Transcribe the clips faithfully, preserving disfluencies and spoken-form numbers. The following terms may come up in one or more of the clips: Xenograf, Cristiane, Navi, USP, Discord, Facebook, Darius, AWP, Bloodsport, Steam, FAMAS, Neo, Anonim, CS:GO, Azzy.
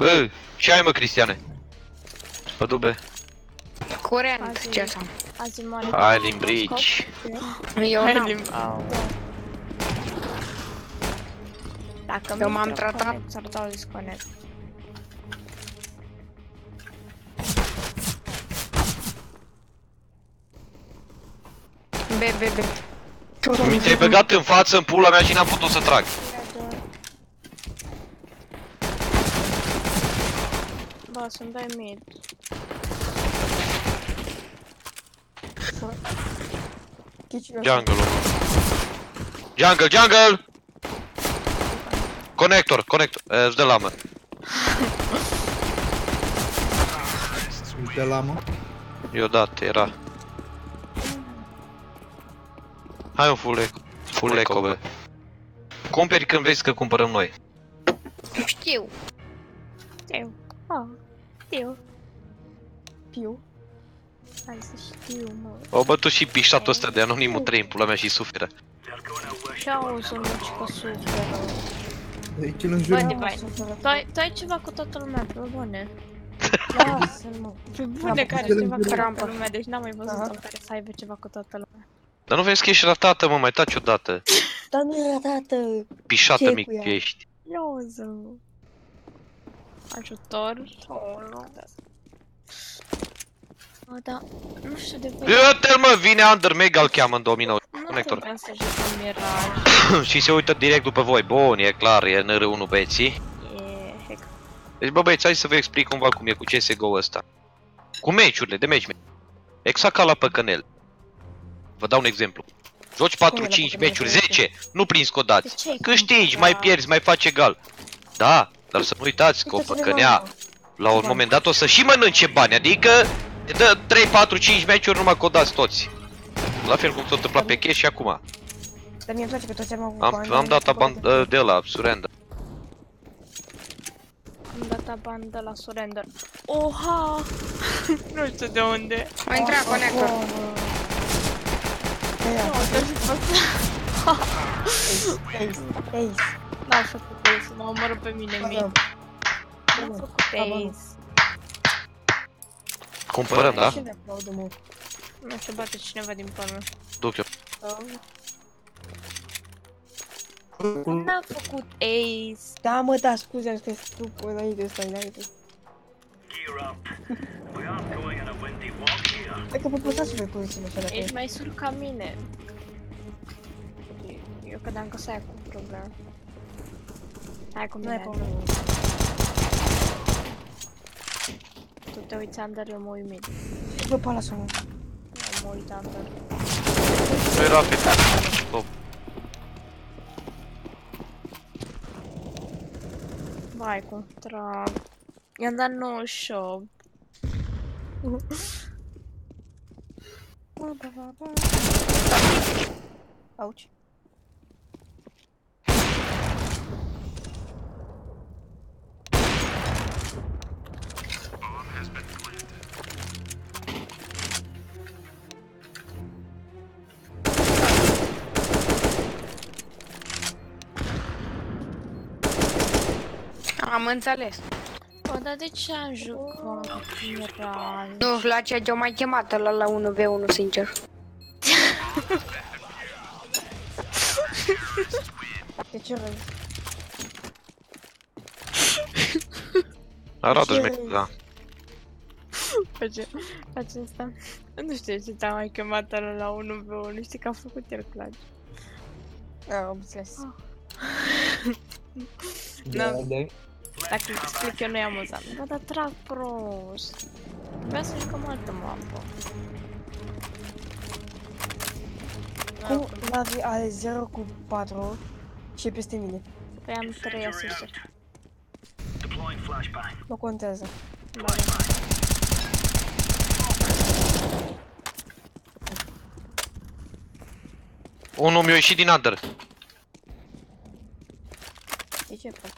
Bă, ce ai mă, Cristiane? Pădube. Curent, ce așa? Azi moare. Hai, limbrici. Eu n-am. Dacă m-am tratat, s-ar dau disconnect. B, B, B. Mi te-ai băgat în față, în pula mea și n-am putut să trag. Ba, să-mi dai mid. Jungle. Jungle, jungle! Conector, conector, îți dă lamă. Îți dă lamă? Eu dat, era. Hai un full eco, full eco, bă. Cumperi când vezi că cumpărăm noi. Știu. Știu. Ah, știu. Piu. Hai să știu, mă. Au bătut și pișatul ăsta de anonimul trei în pula mea și suferă. Și-au o să mergi că suferă. Aici îl înjură. Tu ai ceva cu toată lumea, pe bune. Lasă-l, mă. Pe bune care are ceva cu toată lumea, deci n-am mai văzut om care să aibă ceva cu toată lumea. Dar nu vezi că ești ratată, mă, mai taci odată. Dar nu e ratată. Pișată mic ești. Ioză. Ajutor. O, da, nu știu de voi. Uite-l, mă, vine Under Meg, îl cheamă în două mii nouă. Nu putem să jucăm Mirage. Și se uită direct după voi. Bun, e clar, e în R unu băieții. E... Deci, bă, băieți, hai să vă explic cumva cum e cu C S G O ăsta. Cu meciurile, de meci. Exact ca la păcănel. Vă dau un exemplu. Joci patru cinci meciuri, zece, nu prinzi codați. Câștigi, mai pierzi, mai faci egal. Da, dar să nu uitați că o păcănea la un moment dat o să și mănânce bani, adică te dă trei, patru, cinci meciuri numai codați toți. La fel cum s-a întâmplat pe cash și acum. Dar mi-e place că toți am avut bani. Am dat aban de la surrender. Am dat aban de la surrender. Oha! Nu știu de unde. Am intrat conector. Nu, te-aș face. N-am făcut ace, m-a omorât pe mine mie. N-am făcut ace. Cumpărăm, da? Nu știu, bate cineva din palmă. Duc eu. N-am făcut ace. Da, mă, da, scuze-am că stup înainte ăsta, înainte. Hai că vă păsați voi poziții, mă, fără că ești mai sur ca mine. Eu credeam că s-aia cu probleme. Hai cu mine, ai probleme. Tu te uiți, Ander, eu mă uimit. Bă, pe ala sună. Eu mă uit, Ander. Nu-i rapid. Stop. Vai, cum trag. I-am dat nouăzeci și opt. Ba, ba, ba, ba. Auci. Am înțeles. O, dar de ce am jucat? Nu, la ceea ce-o mai chemat ăla la unu v unu, sincer. De ce răi? Arată-și mie, da. Face, face asta. Nu știu ce te-a mai chemat ăla la unu v unu, știi că a făcut el clutch. Am înțeles. Dacă îți explic eu, nu-i amuzant. Bă, dar trag prost. Vreau să jucăm altă mapă. Cum Navi are zero cu patru și peste mine? Păi am trei asisturi. Nu contează. Unul mi-a ieșit din under. De ce fac?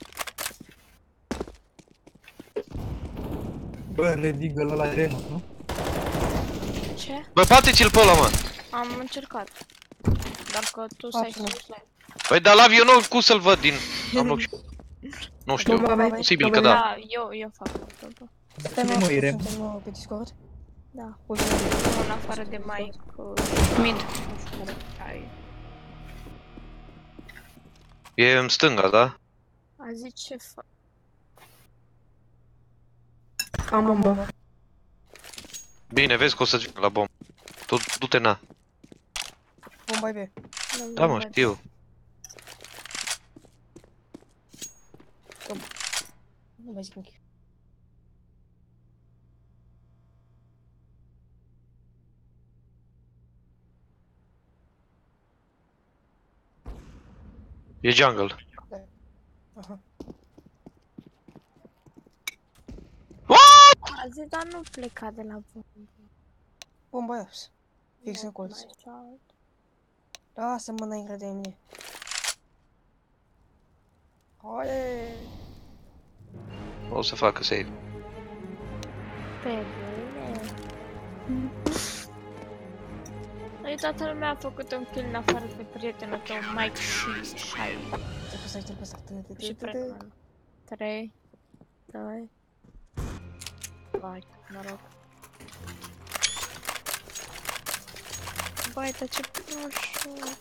Bă, redigă-l ăla e Remus, nu? Ce? Bă, bate-ți-l pe ăla, mă! Am încercat. Dar că tu s-ai sus. Păi, dar Lavi, eu n-am cum să-l văd din... Am loc și... Nu știu, posibil că da. Da, eu, eu fac totul. Suntem nouă pe Discord? Da, uite, în afară de Mike, mid. E în stânga, da? A zis ce fac. Am o bombă. Bine, vezi că o să-ți vină la bombă. Du-te na. Bomba e pe. Da, mă, știu. Nu mai zic nimic. E jungle. Aha. Azzy, dar nu pleca de la bombă. Bomba e apsă. Fix în colț. Lasă mâna ingră de mine. Haide! O să facă save. Pe bine. Noi toată lumea a făcut un kill în afară de prietenul tău, Mike și Shai. Și Preman. trei, doi... Vai, noroc. Vai, dar ce proșu.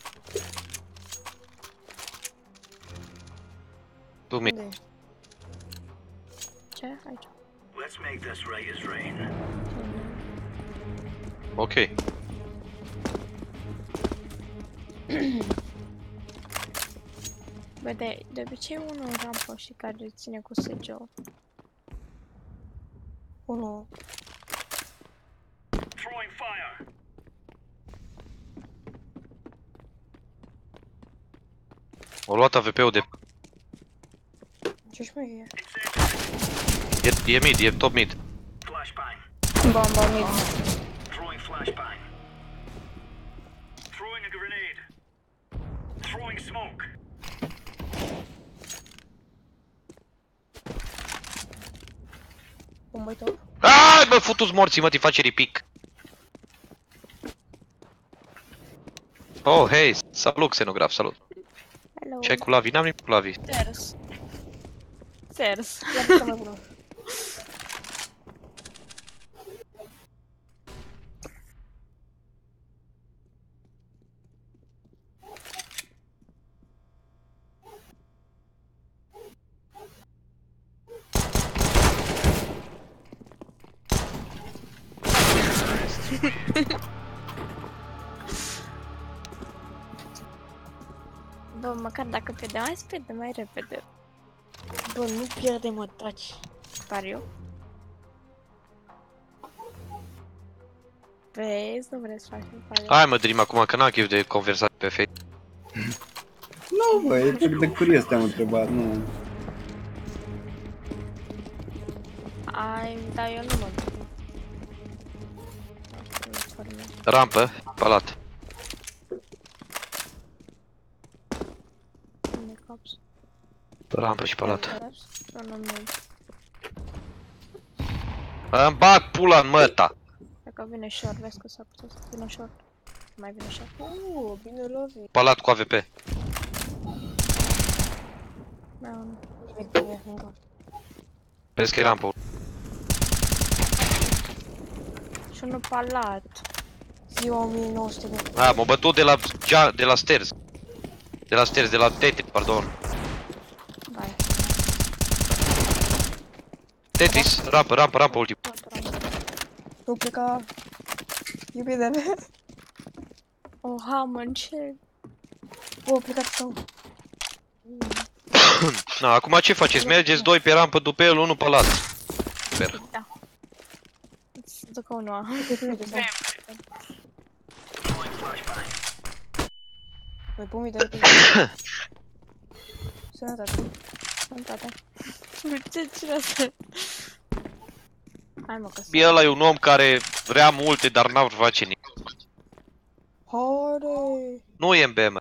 Dumne. Ce? Aici. Let's make this right as rain. Ok. Bă, de, de obicei unul în rampă și care ține cu C S G O. Unul. O luat A W P-ul de... Ce-și mai e? E mid, e top mid. Bomba mid. Bomba-i top? Aaaa, bă, futu-ți morții, mă, te face repic. Oh, hei, salut, Xenograf, salut. Hello. Ce ai cu lavi? N-am nimic cu lavi. Darius. Sers. Bă, măcar dacă pierdeam, hai să pierdem mai repede. Bă, nu pierde, mă, taci. Pariu. Vezi, nu vreți să facem pariu. Hai, mă, Dream, acum, că n-am chef de conversat pe Facebook. Nu, bă, e de curios te-am întrebat, nu. Ai, da, eu nu mă duc. Rampă, palat. Rampă și palat. Îmi bag pula în măta. Dacă vine short, vezi că s-ar putea să vină short. Mai vine short. Uuu, bine lovit. Palat cu A W P. Vezi că e rampă. Și unul palat. Ziua o mie nouă sute. A, m-a bătut de la... de la stairs. De la stairs, de la Tetris, pardon. Tetris, rampă, rampă, rampă, ultim. Nu pleca... iubitele mea. Oha, mă, ce... O, plecat sau... Na, acum ce faceți? Mergeți doi pe rampă după el, unul pe lat. Super. Da. Îți ducă unua. Păi, pun mi de repede. Sănătate. Sănătate. Ce cine asta? Hai, mă, că sunt. Ăla e un om care vrea multe, dar n-ar face nimic. Haide! Nu e în B M.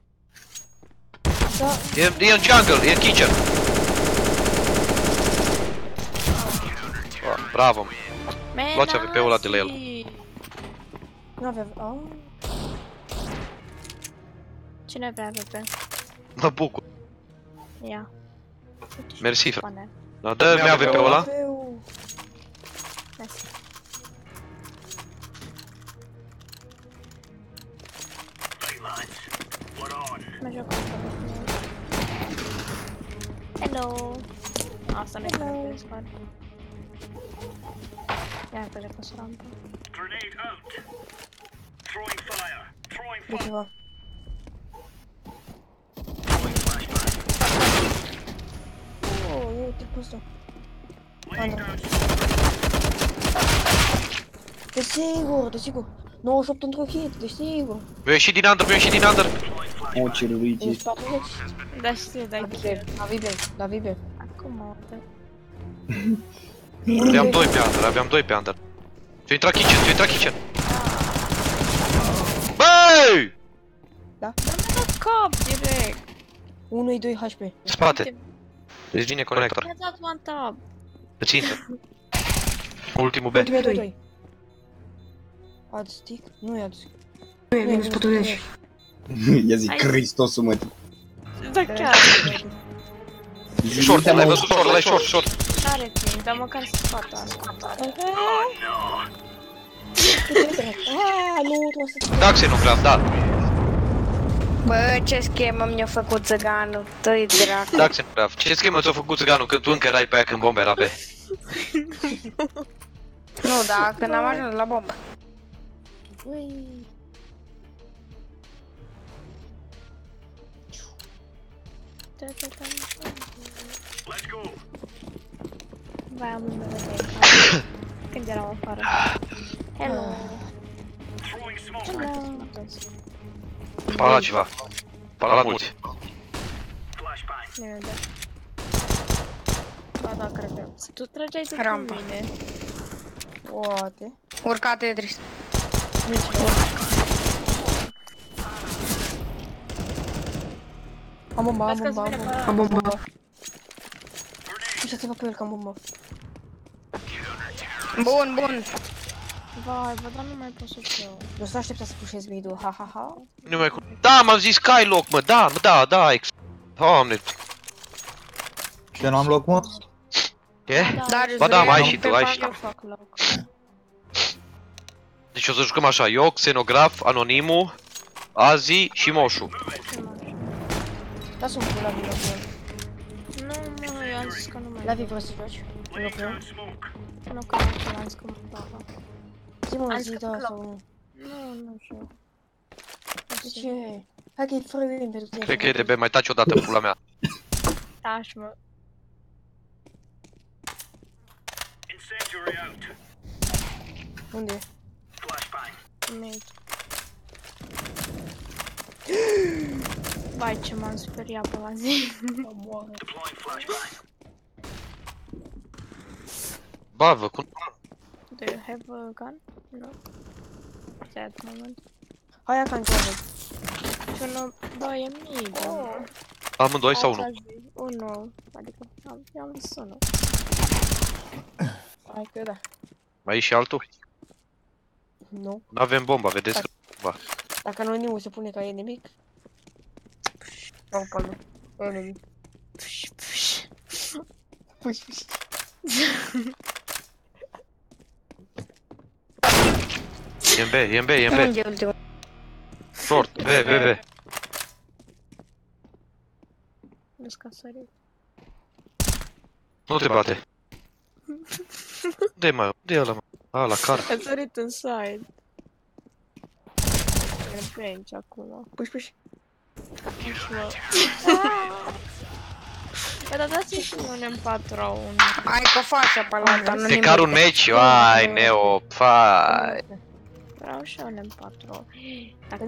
Da. E, e în jungle, e în kitchen. Oh, bravo, mă. Luați A W P-ul ăla de la el. Nu avea... Oh. Cine vrea A W P? Mă bucur. Ia. Mersi, frate. Da, dă-mi A W P-ul ăla. Mă joc Hello! Asta nu-i care te dispar. Ia, pe repus rampa. Uite-vă. Uuu, eu te pus-o. Desigur, desigur. nouăzeci și opt într-un hit, desigur. Vei ieși din under, vei ieși din under. O, ce Luigi. Da, știu, da, chiar. La vibe, la vibe. Acum, da. Aveam doi pe under, aveam doi pe under. Ți-a intrat kitchen, ți-a intrat kitchen. Băi! Da? Dar-mi dat cap, direct. unu doi H P. Spate. Deci vine conector. Mi-a dat one tab. Îți intră. Ultimul B. Ultimul doi. Add stick? Nu e add stick. Nu e, minus patruzeci. Ia zi, Cristosul, mă. Da, chiar. Short, l-ai văzut, short, l-ai short, short. N-are timp, dar măcar spata asta. Da, Xenograf, da. Bă, ce schemă mi-a făcut țăganul, tăi dracu. Da, Xenograf, ce schemă ți-a făcut țăganul când tu încă erai pe aia când bomba era pe? Nu, da, când am ajuns la bombă. Uiii. Let's go. Vai, am un băbătei când eram afară. Hello. Hello. Palat ceva. Palat mulți. Ba da, cred că tu trăgeai tot cu mine. Poate. Urca Tetris. Am bomba, am bomba, am bomba. Uitați-vă pe el că am bomba. Bun, bun. Vai, bă, dar nu mai pot să-ți eu. Eu să aștept să pușez video, ha, ha, ha. Nu mai cu... Da, m-am zis că ai loc, mă, da, mă, da, da, ex... Doamne. Eu n-am loc, mă? Ce? Ba da, mă, ai și tu, ai și tu. Deci o să jucăm așa, eu, Xenograf, Anonimul, Azzy și Mosul. Lasă un pic la vibra cu el. Nu, mă, eu am zis că nu mai... La vibra să joci? În locul eu? În locul eu, am zis că mă plava. Zi-mă, zi, da, sau nu? Nu, nu știu. De ce? Hai că e fără win pentru tine. Cred că e de B, mai taci odată, pula mea. Taci, mă. Unde e? Vai, ce m-am speriat pe la zi. Bavă, cum? Do you have a gun? No. Sad moment. Hai, can grab it. Și unul, doi, e mii. Amândoi sau unul? Unul, adică am zis unul. Hai că da. Mai e și altul? Nu. N-avem bomba, vedeți că bomba. Dacă Anonimul se pune ca inimic. Opa, nu. Enemy. Push, push. Push, push. E în B, e în B, e în B. Short, B, B, B. Nu te bate. Unde-i, mă? Unde-i ăla, mă? A, la cara. A sărit inside. E pe aici acum. Push, push. Dar dați-mi și un M patru la unul. Hai că face palata, nu nimic. Te car un meci? Vai, Neo, fai. Vreau și un M patru.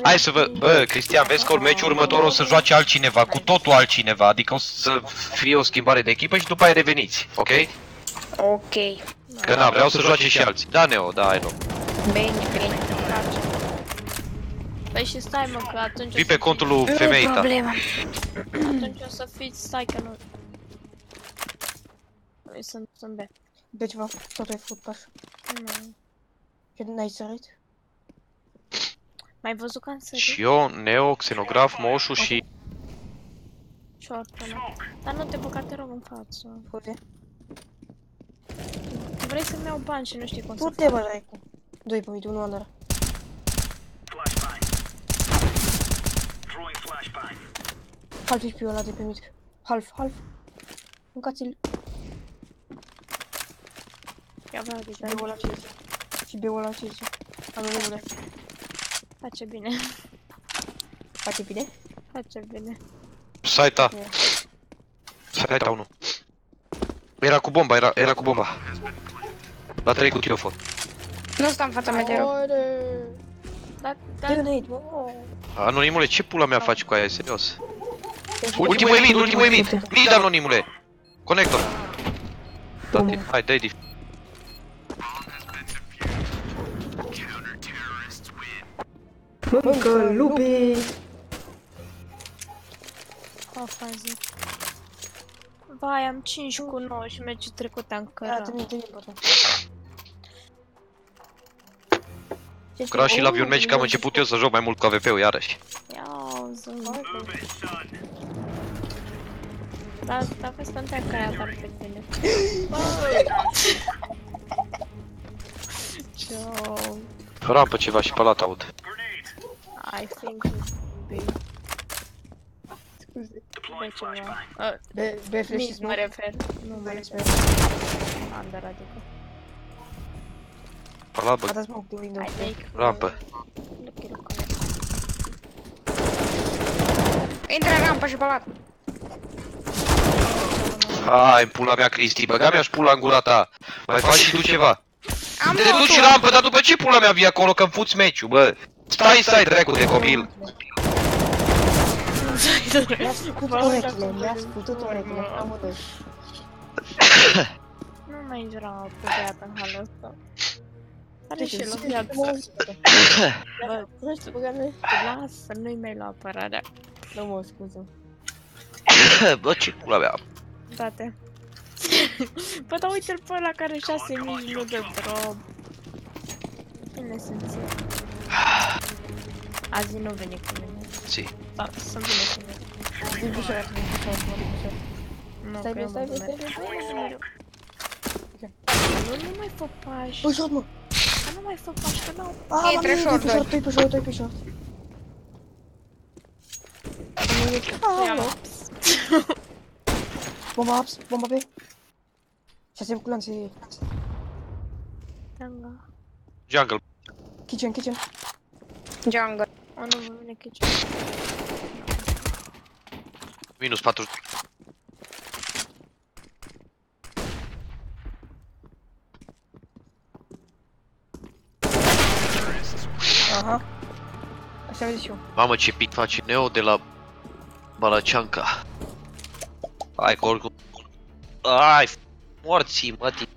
Hai să vă... Bă, Cristian, vezi că meciul următor o să joace altcineva, cu totul altcineva. Adică o să fie o schimbare de echipă și după aia reveniți, ok? Ok. Că da, vreau să joace și alții. Da, Neo, da, ai loc. Bine, bine. Păi și stai, mă, că atunci fii pe contul lui femeii ta. Atunci o să fiți, stai că nu... Sunt, sunt B. De ceva, totul e făcut pașul. Nu. Că n-ai sărit? M-ai văzut că am sărit? Și eu, Neo, Xenograf, Moșu și... Și șoartele. Dar nu te buca, te rog, în față. Unde? Vrei să-mi iau bani și nu știi cum să faci. Pute, bă, dracu. Doi, bă, uite, unul ăla. Half H P-ul ăla de pe mic. Half, half. Mâncați-l. Ia bă, deci B-ul ăla cinci. Și B-ul ăla cinci. Am luat. Face bine. Face bine? Face bine. Site-a. Site-a unu. Era cu bomba, era, era cu bomba. La trei cu tiofon. Nu stai în fața mea, te rog. Dar, dar... Anonimule, ce pula mea faci cu aia, e serios? Ultimul elite, ultimul elite! Mid, anonimule! Conector! Tati, hai, dai dif... Mâncă, lupi! O fazi... Vai, am cinci cu nouă și meci trecută am cărat. Crash și la avion meci, că am început eu să joc mai mult cu A W P-ul iarăși. Iau, zâmbă. Da, da, vezi că-mi treacă aia afară pe tine. Ciao. Rampă ceva și palat aud. I think it's B. Scuze, B ceva. B flash-is mă refer. Nu, B flash-is. Under, adică. Palabă. Atați mă cu window. Rampă. Intră rampă și palat. Hai, pula mea, Cristi, băga mi-aș pula în gura ta. Mai faci și tu ceva. Te duci rampă, dar după ce pula mea vii acolo, că-mi fuți meciul, bă? Stai, stai, dracu de copil! Mi-a scutit urechile, mi-a scutit urechile, am urât. Nu mai jurau puteata în halul ăsta. Are și loc de adăugă. Bă, nu știu, băgă-mi, lasă, nu-i mai lua apărarea. Nu mă scuză. Bă, ce pula mea! Date. Bă, dar uite-l pe ăla care șase mici nu dă drop. Bine sunt ție. Azzy nu vine cu mine. Si. Da, sunt bine cu mine. Din bușoare, din bușoare, din bușoare. Nu, că eu mă merg. Nu mai fă pași. Păi short, mă! Nu mai fă pași, că n-au... Aaa, mă, e pe short, doi pe short, doi pe short. Aaa, mă! Bomba ups, bomba pe. Și asem cu lanțe. Tanga. Jungle. Kitchen, kitchen. Jungle. O, nu mă vine kitchen. Minus patru. Aha. Așa am zis eu. Mamă, ce pic face Neo de la Balacianca. Hai cu oricum. Ai, morții, mătii.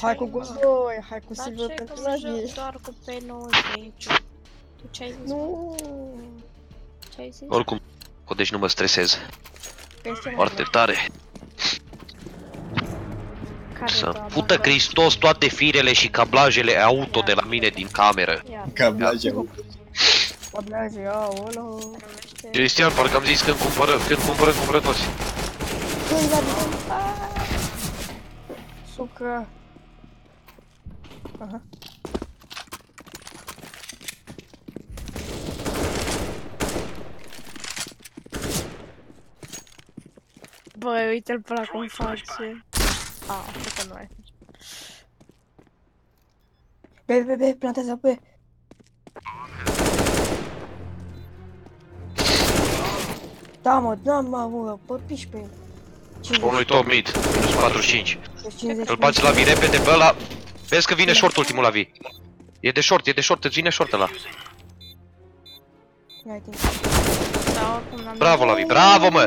Hai cu guzoi, hai cu silvă pentru la zi. Dar ce, că mă joc doar cu P nouăzeci. Tu ce-ai zis? Nu. Ce-ai zis? Oricum, deci nu mă stresez. Foarte tare. Să-mi pută Hristos toate firele și cablajele auto de la mine din cameră. Cablaje auto. Cablaje auto. Cristian, parcă am zis când cumpărăm, când cumpărăm, cumpărăm toți. Sucă. Aha. Băi, uite-l pe ăla cum face. Ah, cred că nu ai face. Be, be, be, plantează, be! Da, mă, da, mă, mă, părpiși pe el. Unul-i top mid, minus patruzeci și cinci. Îl bați la vii repede pe ăla. Vezi că vine short ultimul la vii. E de short, e de short, îți vine short ăla. Bravo la vii, bravo mă!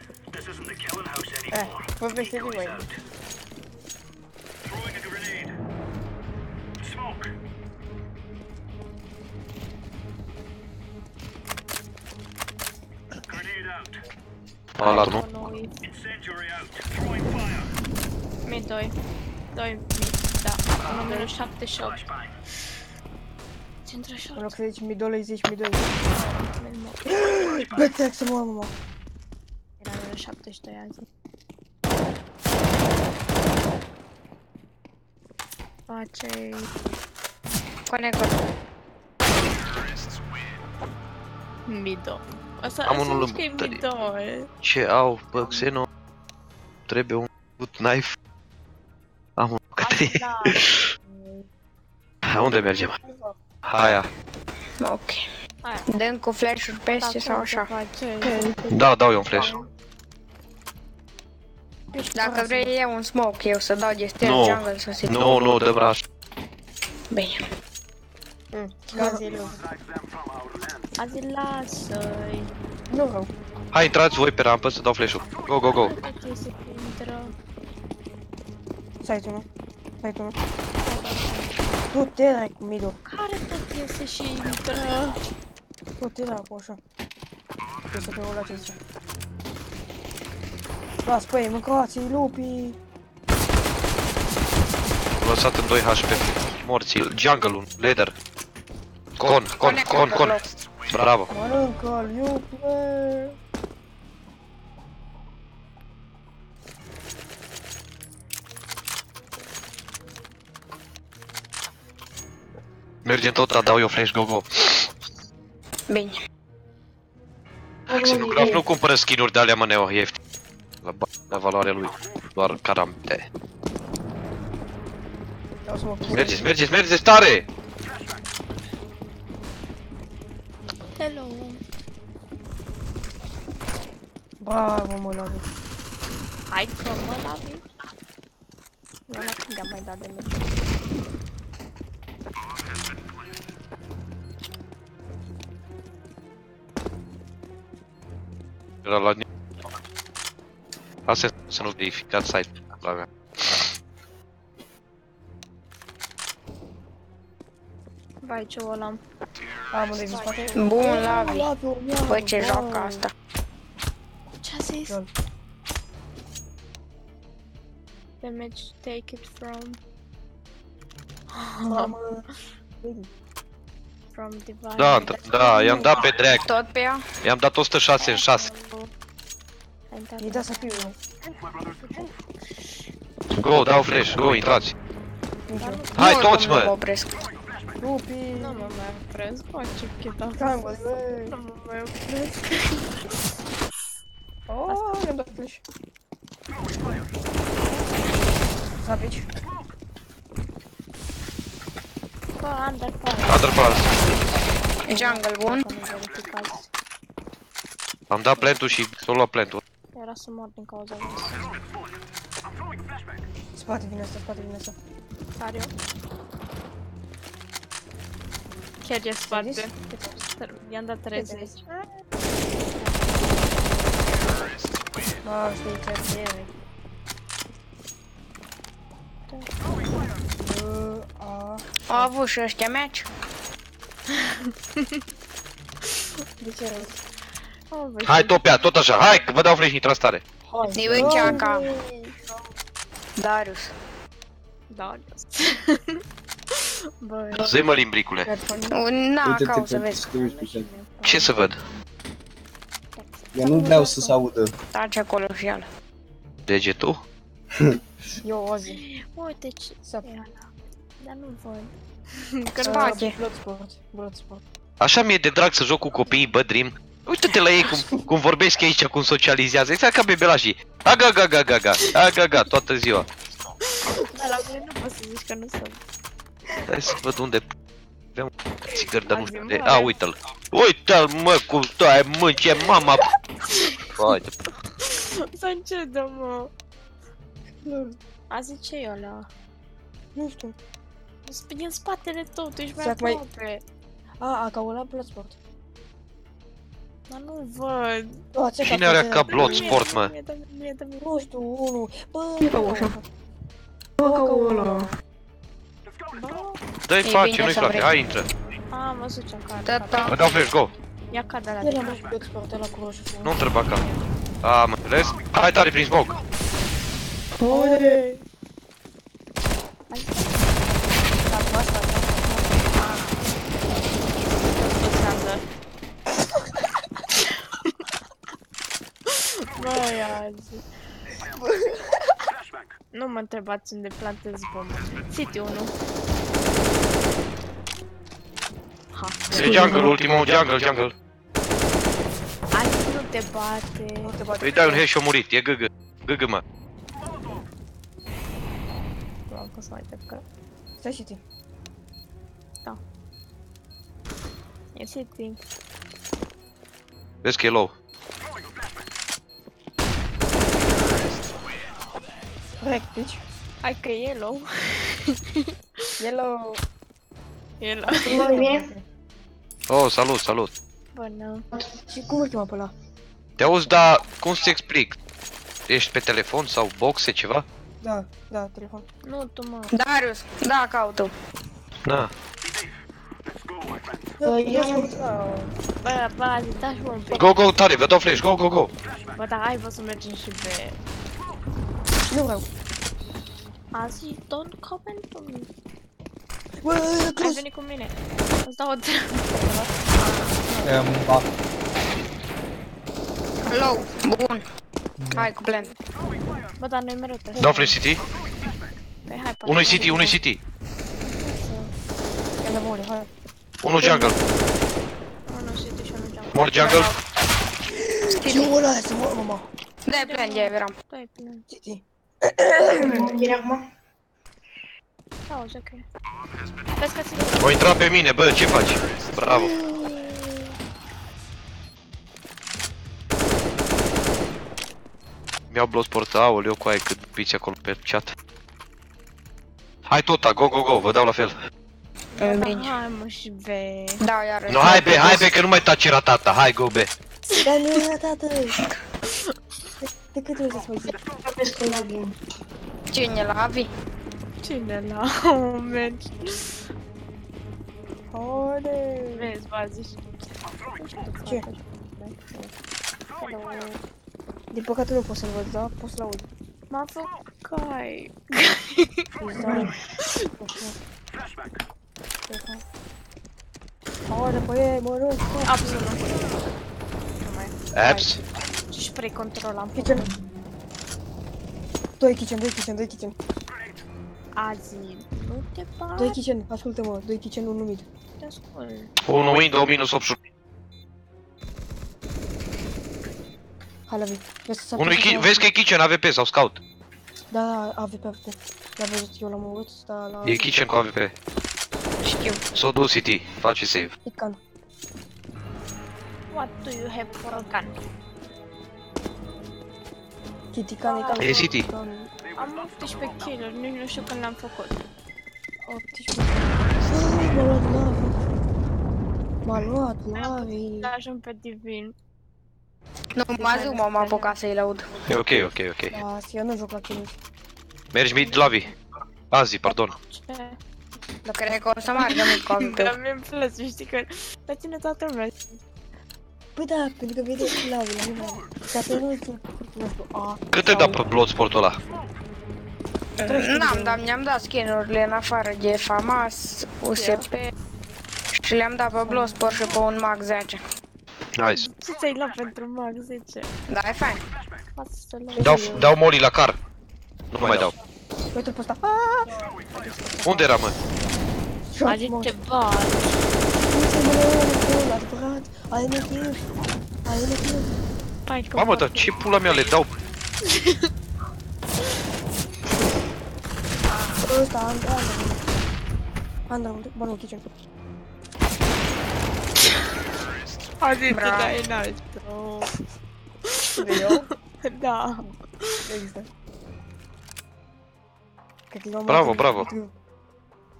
Eh, vorbește din voi. A luat unul. Mi doi. Doi mi, da. Numărul șapte și opt. Centra șapte. În loc să zici mi doi, zici mi doi. Bă, să mă mă mă. Era numărul șaptezeci și doi azi. Face... Conector. Mi doi. Asta, am unul lângă. Ce au, bă, Xeno? Trebuie un good knife. Am unul către da. Unde mergem? Haia. Ok. Dăm cu flash-uri peste sau așa? Da, dau eu un flash. Dacă vrei eu un smoke, eu să dau de stele jungle să se... Nu, nu, dă braș. Bine. Azi-l Azi-l lasă-i. Nu vreau. Hai, intrați voi pe rampă să dau flash-ul. Go, go, go. Stai tu, nu? Stai tu, nu? Tu te dai cu middle. Care tot iese și intră? Tu te dai cu așa. Trebuie să te urla acestea. Las pe ei, mâncați-i lupii. Lăsat în doi H P. Morții, jungle-ul, leader. Con, con, con, con. Bravo. Mănâncă-l, iuple. Mergem tot, dar dau eu flash, go, go. Bine. Xenograf nu cumpără skin-uri de alea, mă, Neo, ieftin. La, la valoarea lui, doar caramte. Mergeți, mergeți, mergeți tare! Hello! Ba, mă, mă lavi. Hai că mă lavi. Nu am mai dat de merge. Era la Neo. Asta să nu verificați site-ul la mea. Vai, ce o l-am. Bun, Lavi. Băi, ce joacă asta. Ce-a zis? Damage, take it from... From divine... Da, da, i-am dat pe drag. Tot pe ea? I-am dat o sută șase în șase. I-ai dat să fiu eu. Go, dau flash, go, intrați. Hai toți, mă! Nu mă opresc. Nu mă mai opresc, mă, ce cheta. Hai, mă, băi! Nu mă mai opresc. Oooo, i-am dat flash. Zabici. Bă, underpass. Underpass. Jungle bun. Am dat plant-ul și s-o luat plant-ul. Era să mor din cauza lui. Spate vine asta, spate vine asta. Are eu? Chiar e spate. I-am dat treizeci. Mă, știi chiar e. Au avut și ăștia match? De ce rău? Hai topia, tot așa, hai că vă dau flash, intrați tare. Nivând ceaca. Darius. Darius. Zi mă, limbricule. Na, ca o să vezi. Ce să văd? Eu nu vreau să se audă. Taci acolo și ala. Degetul? Eu o zi. Uite ce se ia ala. Dar nu văd. Că-l face. Bloodsport. Așa mi-e de drag să joc cu copiii, bă, Dream. Uite-te la ei cum, cum vorbesc aici, cum socializează, exact ca bebelașii. Aga, aga, aga, aga, aga, aga, aga, toată ziua. Dar la mine nu poți să zici că nu sunt. Hai să văd unde... Aveam țigări, dar nu știu de... A, uite-l. Uite-l, mă, cum stai, mânce, mama... Haide. Să încedă, mă. Azi ce-i ăla? Nu știu. Din spatele tău, tu ești mai aproape. A, a, ca ăla Bloodsport. Dar nu-l văd. Cine are ca Bloodsport, mă? Nu știu, unul. Bă, ca ușa. Bă, ca ăla. Dă-i face, nu-i frate, hai intră. A, mă ducem ca ăla. Mă dau flash, go. Ia ca de-alea de cap. Nu-mi treba ca. A, mă înțeles? Hai tare prin smoke. Oie! Băi, Azzy. Nu mă întrebați unde plantez bomba. City unu. E jungle, ultimul jungle, jungle. Azzy nu te bate. Nu te bate. Îi dai un head și-a murit, e gâgă. Gâgă, mă. Nu am pus mai tăpcă. Stai City. Da. E City. Vezi că e low. Practic. Hai că e low. E low. E low. Oh, salut, salut. Bună. Și cum îl chema pe ăla? Te auzi, dar cum să-ți explic? Ești pe telefon sau boxe, ceva? Da, da, telefon. Nu, tu mă... Darius, da, caută-o. Da. Bă, bă, azi, da-și mă un pic. Go, go, tare, vă dau flash, go, go, go. Bă, da, hai, vă să mergem și pe... Nu vreau. Azzy, don't comment on me. Băi, close! Ai venit cu mine. Îți dau o treabă. E, am un bat. Hello, bun. Hai, cu blend. Bă, dar noi mereu trebuie. Dau flash City? Păi, hai, poate. Unui City, unui City. Ia de mori, hai. Unul jungle. Unul City și unul jungle. Mor jungle. Știu ăla aia, să mor, mă, mă. Da-i blend, ia, eram. Da-i blend. City. O intra pe mine, bă, ce faci? Bravo! Mi-au Bloodsport, aoleu, coaie, cât pici acolo pe chat. Hai tota, go, go, go, vă dau la fel. Hai mă și B. Da, iară. Nu, hai B, hai B, că nu mai taci ratata, hai go B. Dar nu e ratata. De cât trebuie să-ți mă zic? Cine la Avi? Cine la Omen? Ole! Vezi, bă, zici. Ce? Din păcate nu pot să-l văd, da? Pot să-l aud. M-a făcut cai. Ole, băie, mă rog! Absolut. Abs? Și precontrolam. Kitchen. Doi kitchen, doi kitchen, doi kitchen. Azzy, nu te faci. Doi kitchen, ascultă-mă, doi kitchen, unu mid. Te ascult. Unu mid, două minus opt. Hai la vii. Vezi că e kitchen, A W P sau scout? Da, da, A W P, A W P. L-am văzut, eu l-am urât, sta la... E kitchen cu A W P. Știu. S-o du City, face save. Hit gun. What do you have for a gun? City, cam, cam, e City. Am optsprezece kill-uri, nici nu știu când l-am făcut. optsprezece. Uuu, m-a luat nave. M-a luat nave. L-ajung pe divin. Nu, m-a zic, m-am apucat să-i laud. E ok, ok, ok. Asi, eu nu joc la chimii. Mergi mid la vi. Azzy, pardon. Ce? Dar cred că o să margă mid cu A V P. Dar mi-e plăs, știi că... Dar ține toată lumea. Păi da, pentru că vedeți la vi, la vi. Cât te dă pe Bloodsport-ul ăla? N-am, dar mi-am dat skin-urile în afară de FAMAS, U S P. Și le-am dat pe Bloodsport și pe un MAG zece. Nice. Ce ți-ai luat pentru MAG zece? Da, e fain. Dau molly la car. Nu mai dau. Uite-l pe ăsta. Unde era, mă? A zis ceva. Ai nevoie. Ai nevoie. Mamă, dar ce pula mea le dau? Ăsta, Andra, Andra, bă, nu, kitchen. A zis, da, e înaltă. Neo? Da. Există. Bravo, bravo.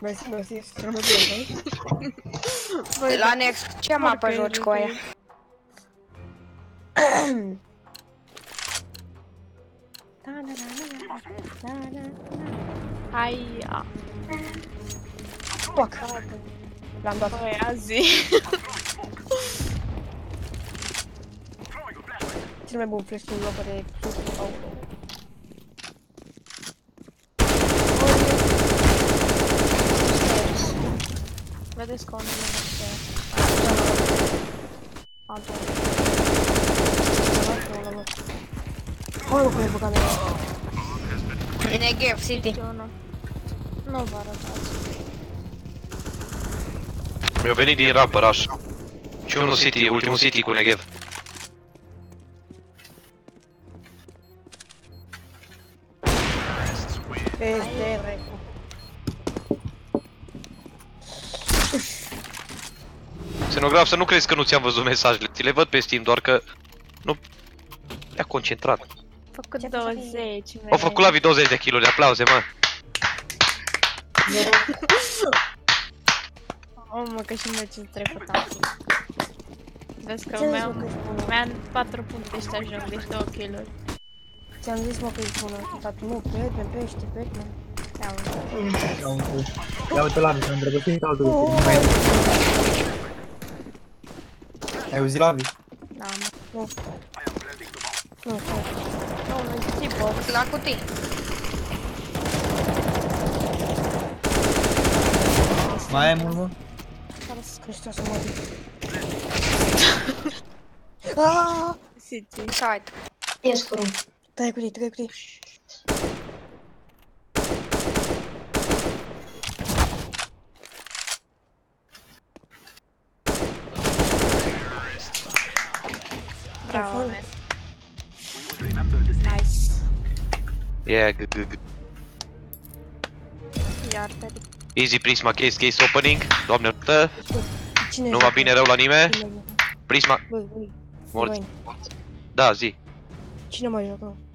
Mersi, mersi. La next, ce mapă joci cu aia? Hai. Fuck. L-am dat. Băi, Azzy. Cel mai bun flash din locul de sus sau auto. Vedeți că o nimeni nu știe. Am tot. Hai, mă, cum e pe camera? In a gap city. Nu vă arătați. Mi-au venit din rap, raș. Și unul city, ultimul city cu Negev. Este recu. Xenograf, să nu crezi că nu ți-am văzut mesajele. Ți le văd pe Steam, doar că nu le-a concentrat. Făcut douăzeci. Au făcut la vi douăzeci de kg de aplauze, mă. O, mă, că și mă ce-mi trecut acum. Vezi că mi-am patru puncte ăștia joc, deci două kill-uri. Ți-am zis, mă, că-i bună. Tatu, nu, prieteni, pește, prieteni. Ia uite. Ia uite la vi, că-mi drăgăsim ca altul. Ai auzit la vi? Da, mă. Nu, nu, nu-i zi, bă, la cutii. Mai ai mult, mă? Cristiane să mă duc. Aaaa! City. Hai. Ești cu rând. Tăi cu tine, tăi cu tine. Bravo, man. Nice. Yeah, good, good, good. Iar pe tine. Easy prisma, case, case opening, doamne urtă. Nu va bine rău la nimeni. Prisma... Morți. Da, zi. Cine mai joacă?